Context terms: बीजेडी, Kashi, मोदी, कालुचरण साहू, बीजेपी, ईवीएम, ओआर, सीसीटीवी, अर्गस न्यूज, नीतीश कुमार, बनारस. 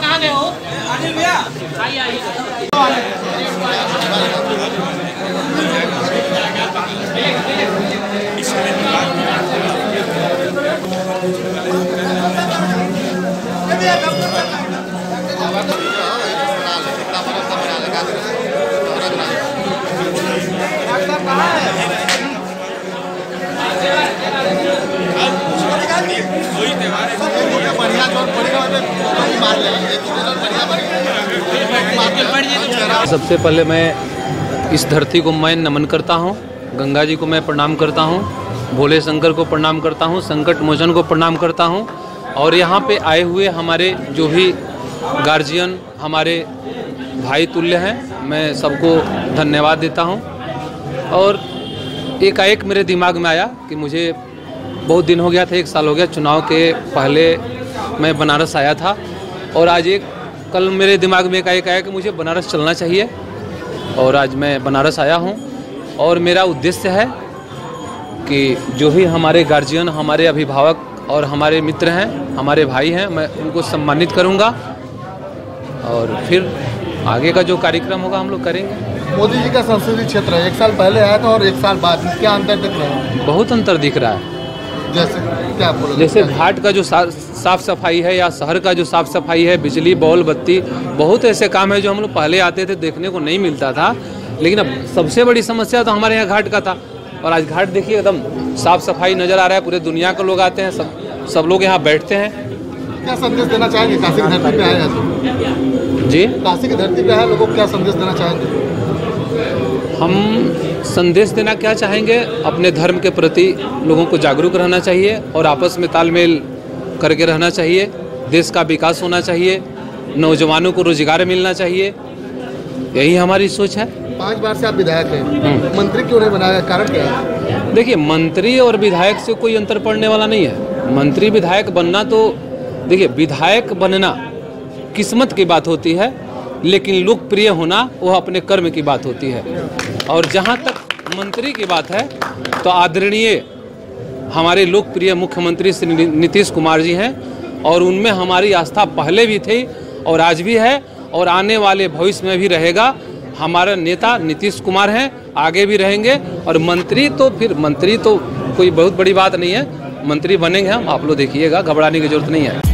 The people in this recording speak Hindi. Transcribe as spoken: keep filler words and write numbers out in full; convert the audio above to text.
कहाँ गए हो अनिल भैया? आइए सबसे पहले मैं इस धरती को मैं नमन करता हूँ, गंगा जी को मैं प्रणाम करता हूँ, भोले शंकर को प्रणाम करता हूँ, संकट मोचन को प्रणाम करता हूँ। और यहाँ पे आए हुए हमारे जो भी गार्जियन हमारे भाई तुल्य हैं, मैं सबको धन्यवाद देता हूँ। और एकाएक मेरे दिमाग में आया कि मुझे बहुत दिन हो गया था, एक साल हो गया, चुनाव के पहले मैं बनारस आया था और आज एक कल मेरे दिमाग में एकाएक आया कि मुझे बनारस चलना चाहिए और आज मैं बनारस आया हूं। और मेरा उद्देश्य है कि जो भी हमारे गार्जियन, हमारे अभिभावक और हमारे मित्र हैं, हमारे भाई हैं, मैं उनको सम्मानित करूंगा और फिर आगे का जो कार्यक्रम होगा हम लोग करेंगे। मोदी जी का संसदीय क्षेत्र एक साल पहले आया था और एक साल बाद, क्या अंतर दिख रहा है? बहुत अंतर दिख रहा है। जैसे क्या बोलो? जैसे घाट का जो सा, साफ सफाई है या शहर का जो साफ सफाई है, बिजली, बॉल, बत्ती, बहुत ऐसे काम है जो हम लोग पहले आते थे देखने को नहीं मिलता था। लेकिन अब सबसे बड़ी समस्या तो हमारे यहाँ घाट का था और आज घाट देखिए एकदम साफ सफाई नज़र आ रहा है। पूरे दुनिया के लोग आते हैं, सब सब लोग यहाँ बैठते हैं। क्या संदेश देना चाहेंगे? काशी की धरती पे आए हैं जी, काशी की धरती पे आए लोगों को क्या संदेश देना चाहेंगे? हम संदेश देना क्या चाहेंगे, अपने धर्म के प्रति लोगों को जागरूक रहना चाहिए और आपस में तालमेल करके रहना चाहिए। देश का विकास होना चाहिए, नौजवानों को रोजगार मिलना चाहिए, यही हमारी सोच है। पांच बार से आप विधायक हैं, मंत्री क्यों नहीं बनाया, कारण क्या है? देखिए, मंत्री और विधायक से कोई अंतर पड़ने वाला नहीं है। मंत्री विधायक बनना तो देखिए, विधायक बनना किस्मत की बात होती है, लेकिन लोकप्रिय होना वह अपने कर्म की बात होती है। और जहाँ तक मंत्री की बात है तो आदरणीय हमारे लोकप्रिय मुख्यमंत्री श्री नीतीश कुमार जी हैं और उनमें हमारी आस्था पहले भी थी और आज भी है और आने वाले भविष्य में भी रहेगा। हमारा नेता नीतीश कुमार हैं, आगे भी रहेंगे। और मंत्री तो फिर मंत्री तो कोई बहुत बड़ी बात नहीं है, मंत्री बनेंगे हम, आप लोग देखिएगा, घबराने की जरूरत नहीं है।